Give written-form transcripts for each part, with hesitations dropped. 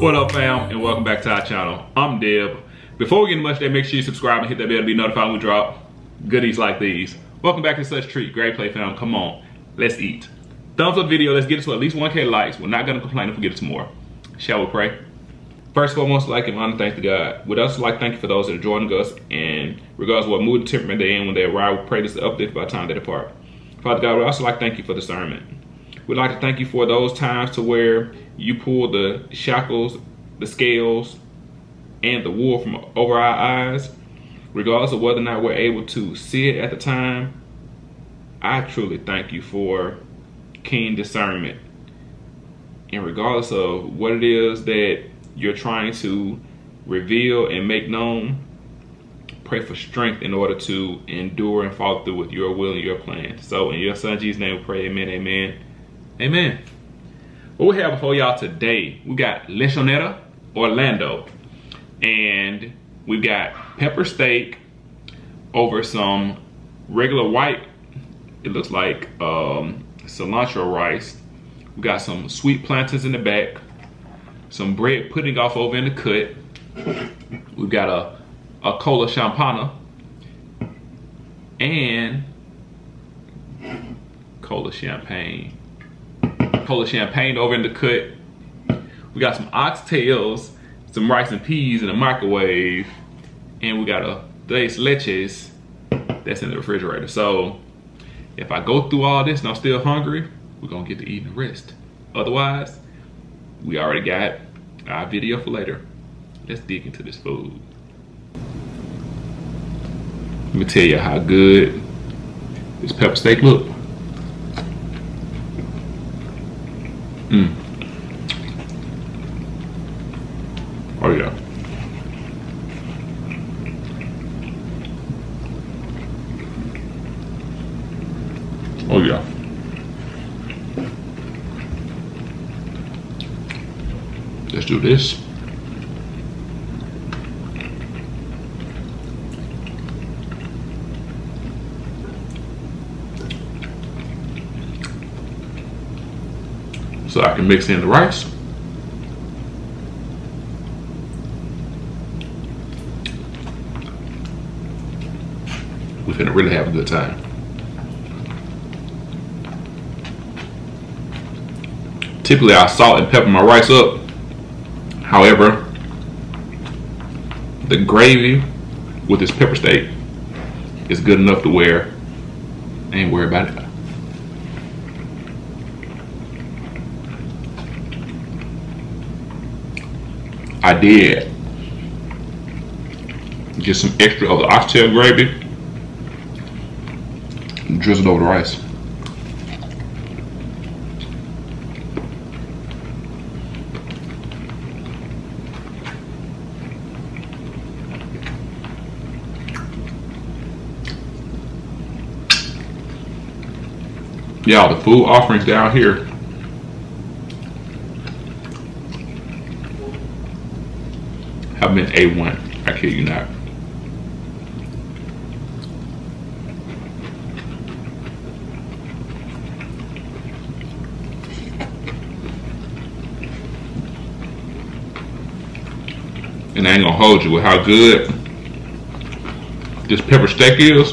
What up, fam, and welcome back to our channel. I'm Deb. Before we get into much today, make sure you subscribe and hit that bell to be notified when we drop goodies like these. Welcome back to such treat. Great play, fam. Come on, let's eat. Thumbs up video. Let's get it to at least 1K likes. We're not gonna complain if we get it to more. Shall we pray? First of all, most like and honor, thanks to God. We'd also like to thank you for those that are joining us, and regardless of what mood and temperament they're in when they arrive, we pray this to uplift by the time they depart. Father God, we'd also like to thank you for discernment. We'd like to thank you for those times to where you pull the shackles, the scales, and the wool from over our eyes. Regardless of whether or not we're able to see it at the time, I truly thank you for keen discernment. And regardless of what it is that you're trying to reveal and make known, pray for strength in order to endure and follow through with your will and your plan. So in your son Jesus' name we pray, amen, amen, amen. What we have before y'all today, we got lechonera Orlando, and we've got pepper steak over some regular white, it looks like cilantro rice. We got some sweet plantains in the back, some bread pudding off over in the cut. We've got a cola champana and cola champagne over in the cut. We got some oxtails, some rice and peas in the microwave, and we got a tres leches that's in the refrigerator. So if I go through all this and I'm still hungry, we're gonna get to eat and rest. Otherwise, we already got our video for later. Let's dig into this food. Let me tell you how good this pepper steak look. Oh yeah. Oh yeah. Let's do this. So I can mix in the rice. We're gonna really have a good time. Typically I salt and pepper my rice up. However, the gravy with this pepper steak is good enough to where I ain't worried about it. I did get some extra of the oxtail gravy and drizzled over the rice. Y'all, the food offerings down here have been A1. I kid you not. And I ain't gonna hold you with how good this pepper steak is.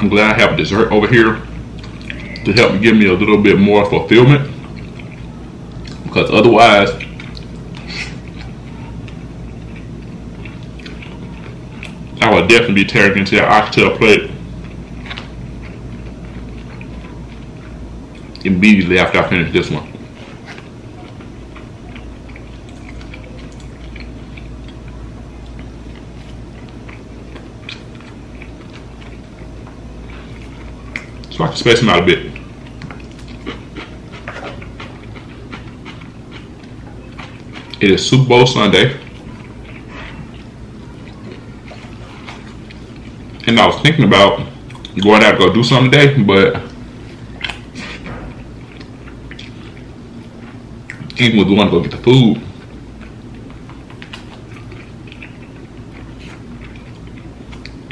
I'm glad I have a dessert over here to help give me a little bit more fulfillment, because otherwise I would definitely be tearing into that oxtail plate immediately after I finish this one. So I can space them out a bit. It is Super Bowl Sunday. And I was thinking about going out to go do something today, but even with going to go get the food,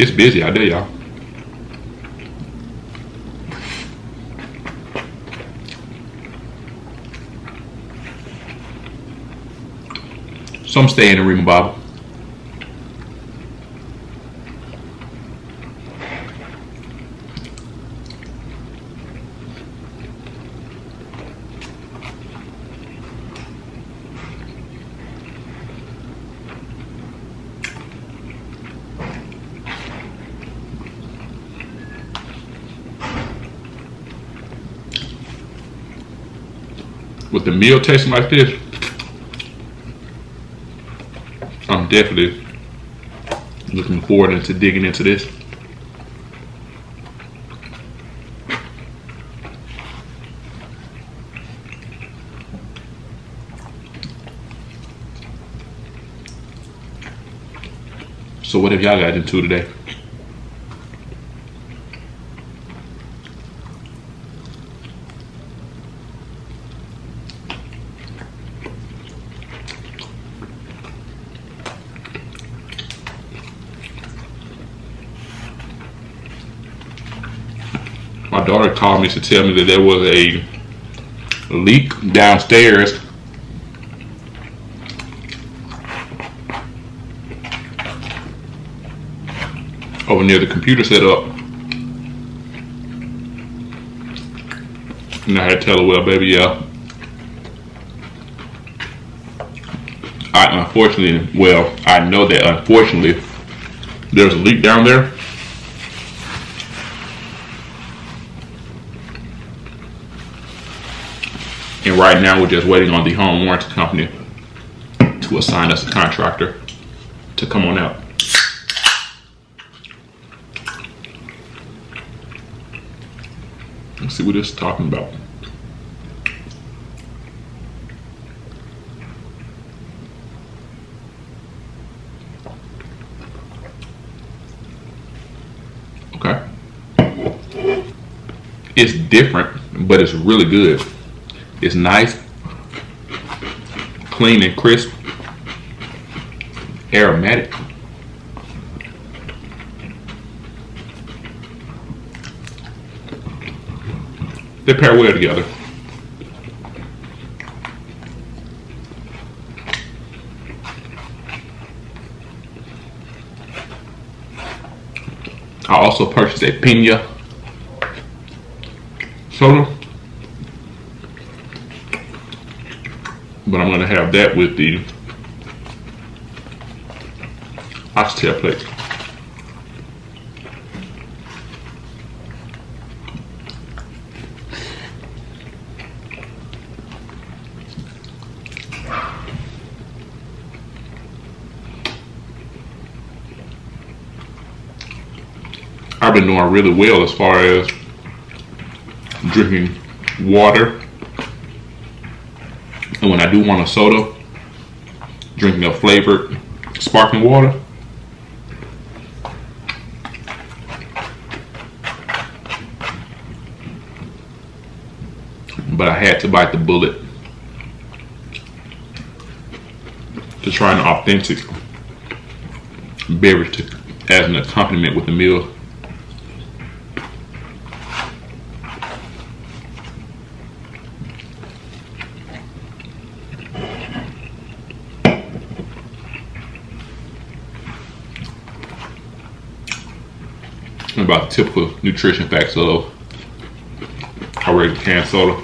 it's busy out there, y'all. Some stay in the room, Bob. With the meal tasting like this, I'm definitely looking forward to digging into this. So what have y'all got into today? My daughter called me to tell me that there was a leak downstairs. Over near the computer setup. And I had to tell her, well, baby, yeah. I know that unfortunately there's a leak down there. And right now we're just waiting on the home warranty company to assign us a contractor to come on out. Let's see what it's talking about. Okay. It's different, but it's really good. It's nice, clean and crisp, aromatic. They pair well together. I also purchased a piña soda. But I'm gonna have that with the oxtail plate. I've been doing really well as far as drinking water. And when I do want a soda, drinking a flavored sparkling water. But I had to bite the bullet to try an authentic beverage as an accompaniment with the meal. About typical nutrition facts of already canned soda.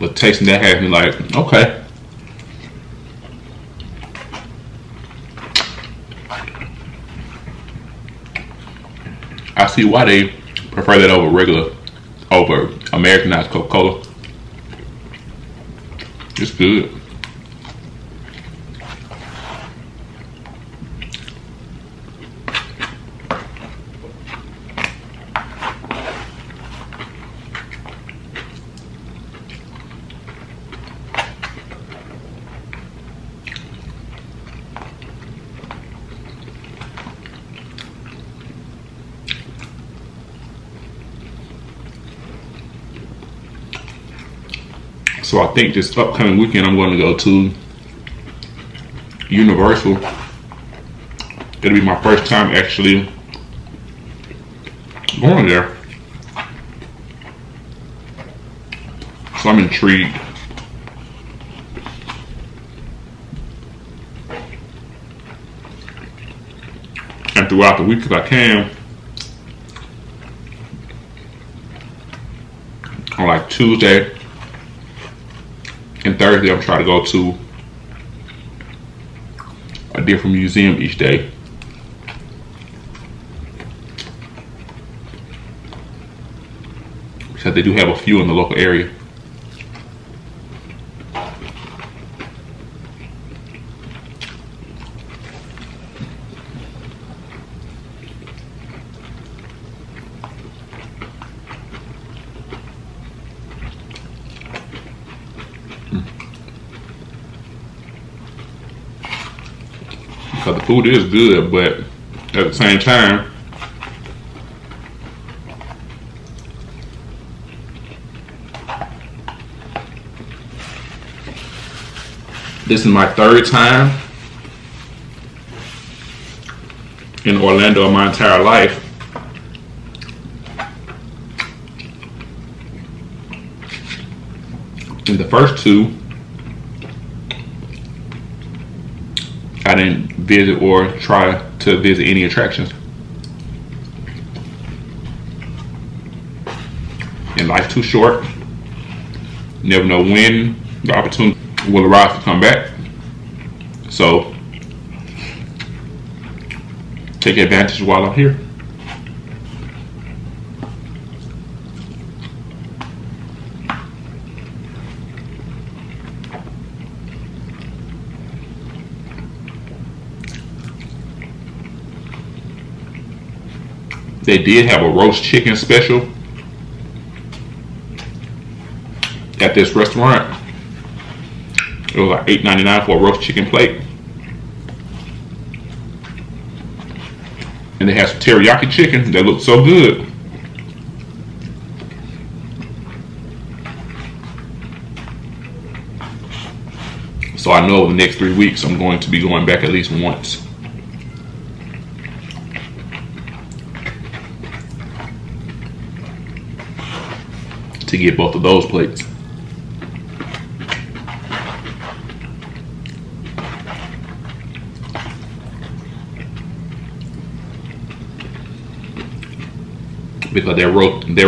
But tasting that has me like, okay. I see why they prefer that over Americanized Coca-Cola. It's good. So I think this upcoming weekend I'm going to go to Universal. It'll be my first time actually going there. So I'm intrigued. And throughout the week, if I can, on like Tuesday and Thursday, I'm trying to go to a different museum each day. Because they do have a few in the local area. Because the food is good, but at the same time, this is my third time in Orlando in my entire life. In the first two, I didn't visit or try to visit any attractions. And life's too short. You never know when the opportunity will arrive to come back. So take advantage while I'm here. They did have a roast chicken special at this restaurant. It was like $8.99 for a roast chicken plate. And they had some teriyaki chicken that looked so good. So I know over the next 3 weeks I'm going to be going back at least once. To get both of those plates. Because their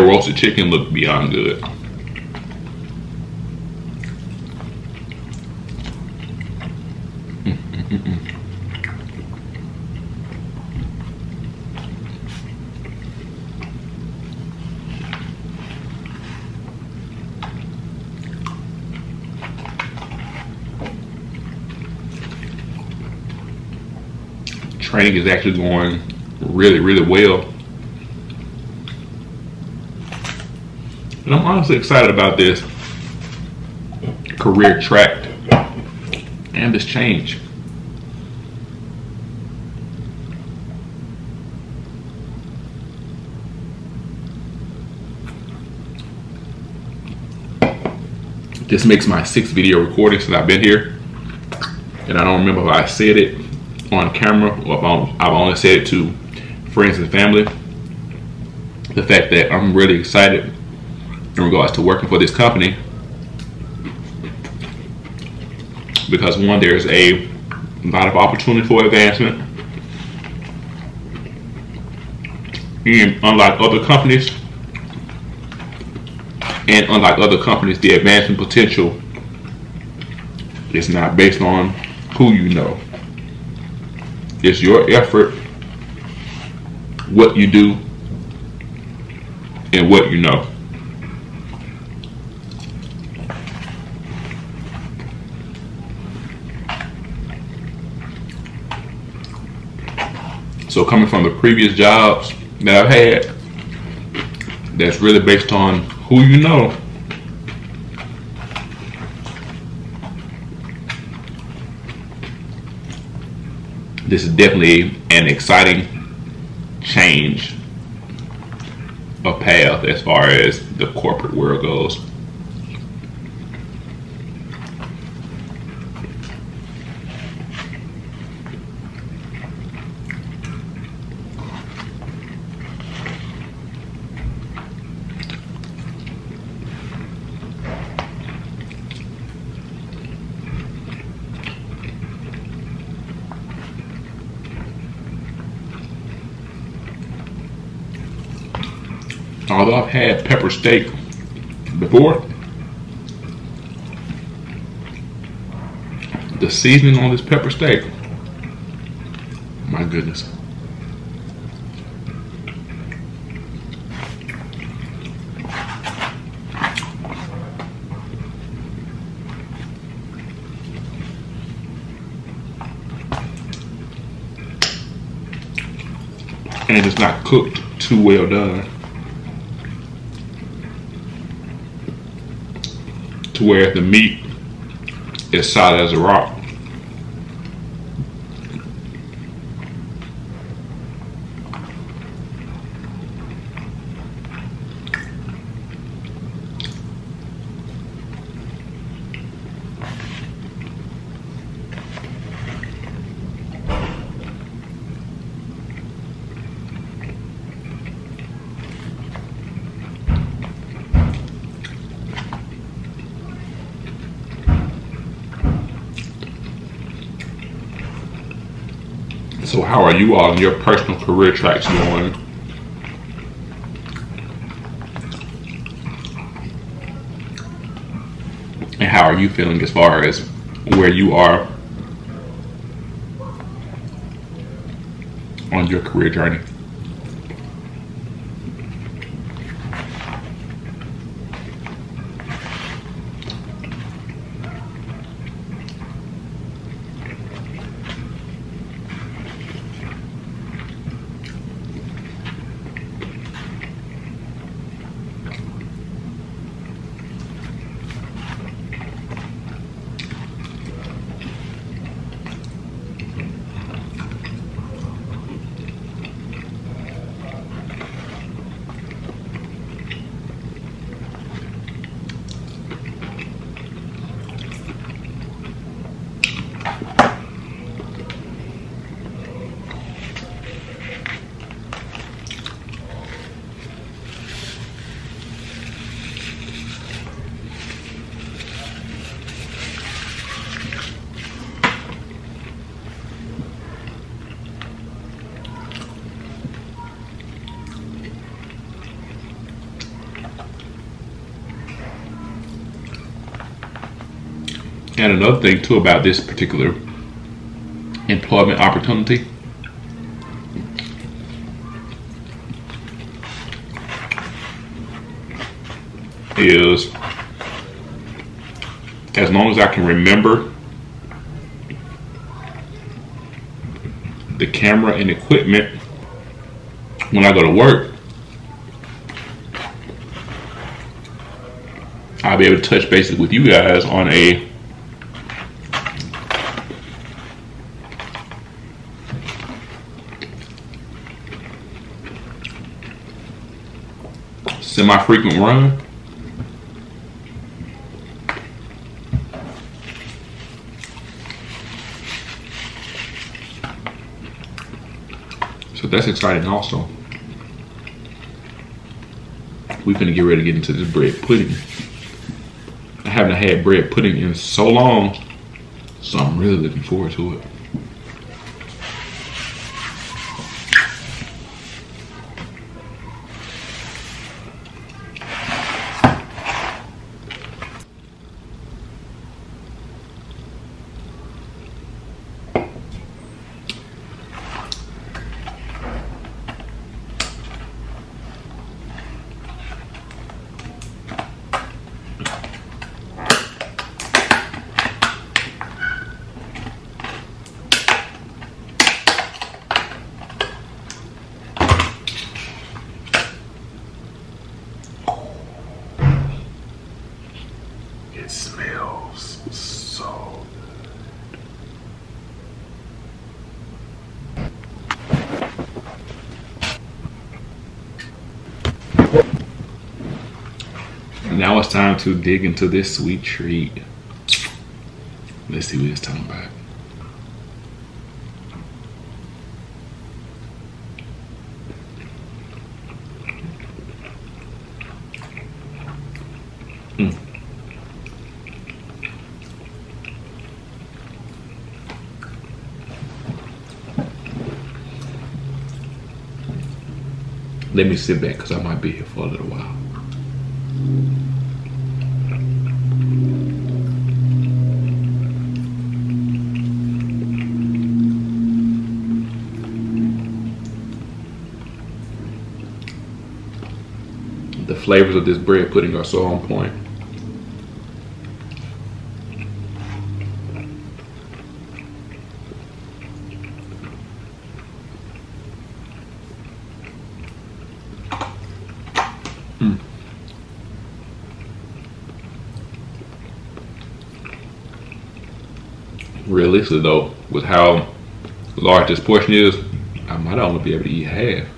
roasted chicken looked beyond good. Training is actually going really, really well. And I'm honestly excited about this career track and this change. This makes my 6th video recording since I've been here. And I don't remember if I said it on camera or if I've only said it to friends and family. The fact that I'm really excited in regards to working for this company, because one, there's a lot of opportunity for advancement, and unlike other companies, the advancement potential is not based on who you know. It's your effort, what you do, and what you know. So coming from the previous jobs that I've had, that's really based on who you know. This is definitely an exciting change of path as far as the corporate world goes. although I've had pepper steak before, the seasoning on this pepper steak, my goodness. And it is not cooked too well done to where the meat is solid as a rock. So how are you all in your personal career tracks doing? And how are you feeling as far as where you are on your career journey? And another thing too about this particular employment opportunity, is as long as I can remember the camera and equipment when I go to work, I'll be able to touch bases with you guys on a semi-frequent run. So that's exciting also. We're gonna get ready to get into this bread pudding. I haven't had bread pudding in so long, so I'm really looking forward to it. Now it's time to dig into this sweet treat. Let's see what it's talking about. Let me sit back because I might be here for a little while. The flavors of this bread pudding are so on point. Realistically though, with how large this portion is, I might only be able to eat half.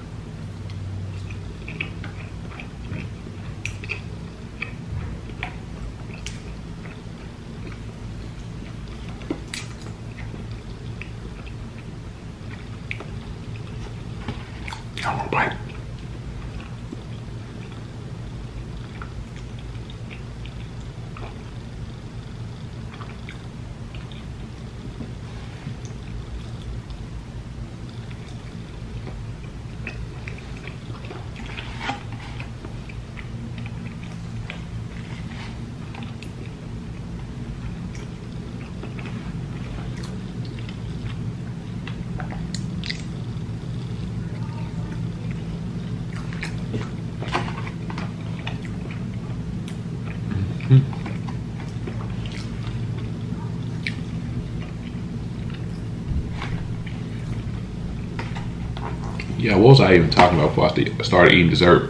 Yeah, what was I even talking about before I started eating dessert?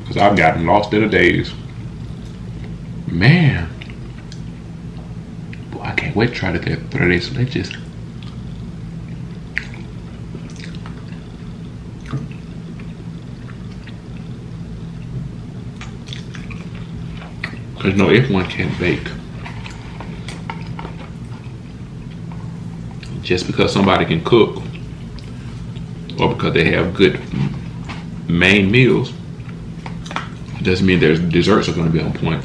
Because I've gotten lost in the days. Man. Boy, I can't wait to try to get tres leches. Because, no, everyone can't bake. Just because somebody can cook or because they have good main meals doesn't mean their desserts are going to be on point.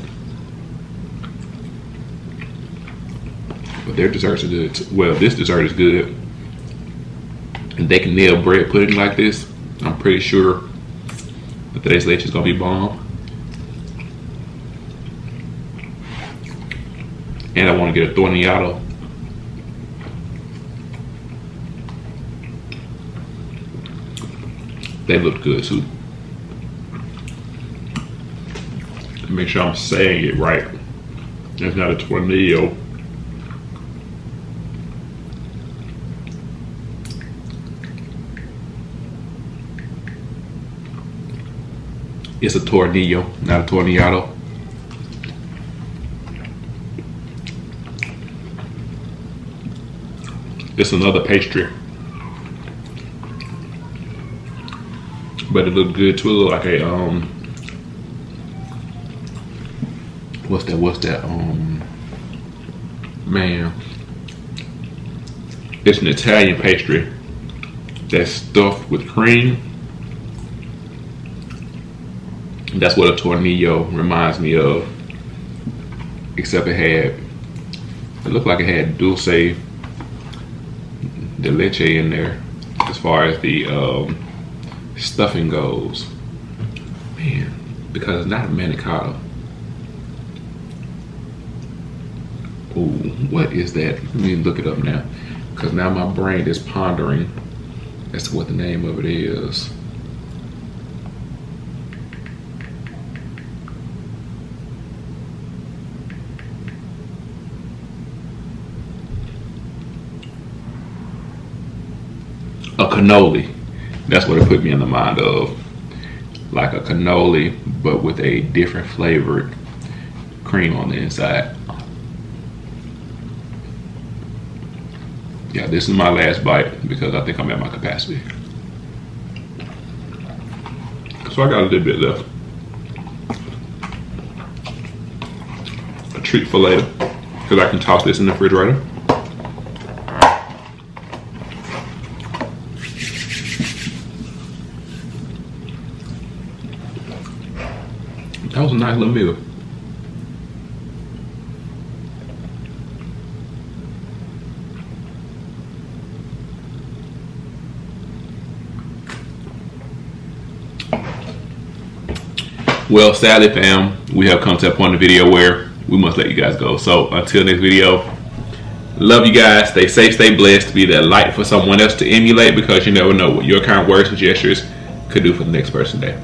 But their desserts are good. Well, this dessert is good. And they can nail bread pudding like this. I'm pretty sure the tres leches is going to be bomb. And I want to get a tornillo. They look good too. Make sure I'm saying it right. It's not a tornillo. It's a tornillo, not a tornillo. It's another pastry. But it looked good too. It looked like a man, it's an Italian pastry that's stuffed with cream. That's what a tornillo reminds me of, except it looked like it had dulce de leche in there as far as the stuffing goes, man, because it's not a manicotta. Ooh, what is that? Let me look it up now, because now my brain is pondering as to what the name of it is. A cannoli. That's what it put me in the mind of, like a cannoli, but with a different flavored cream on the inside. Yeah, this is my last bite because I think I'm at my capacity. So I got a little bit left. A treat for later, because I can toss this in the refrigerator. That was a nice little meal. Well, sadly, fam, we have come to a point in the video where we must let you guys go. So until next video, love you guys. Stay safe, stay blessed. Be that light for someone else to emulate, because you never know what your kind words and gestures could do for the next person today.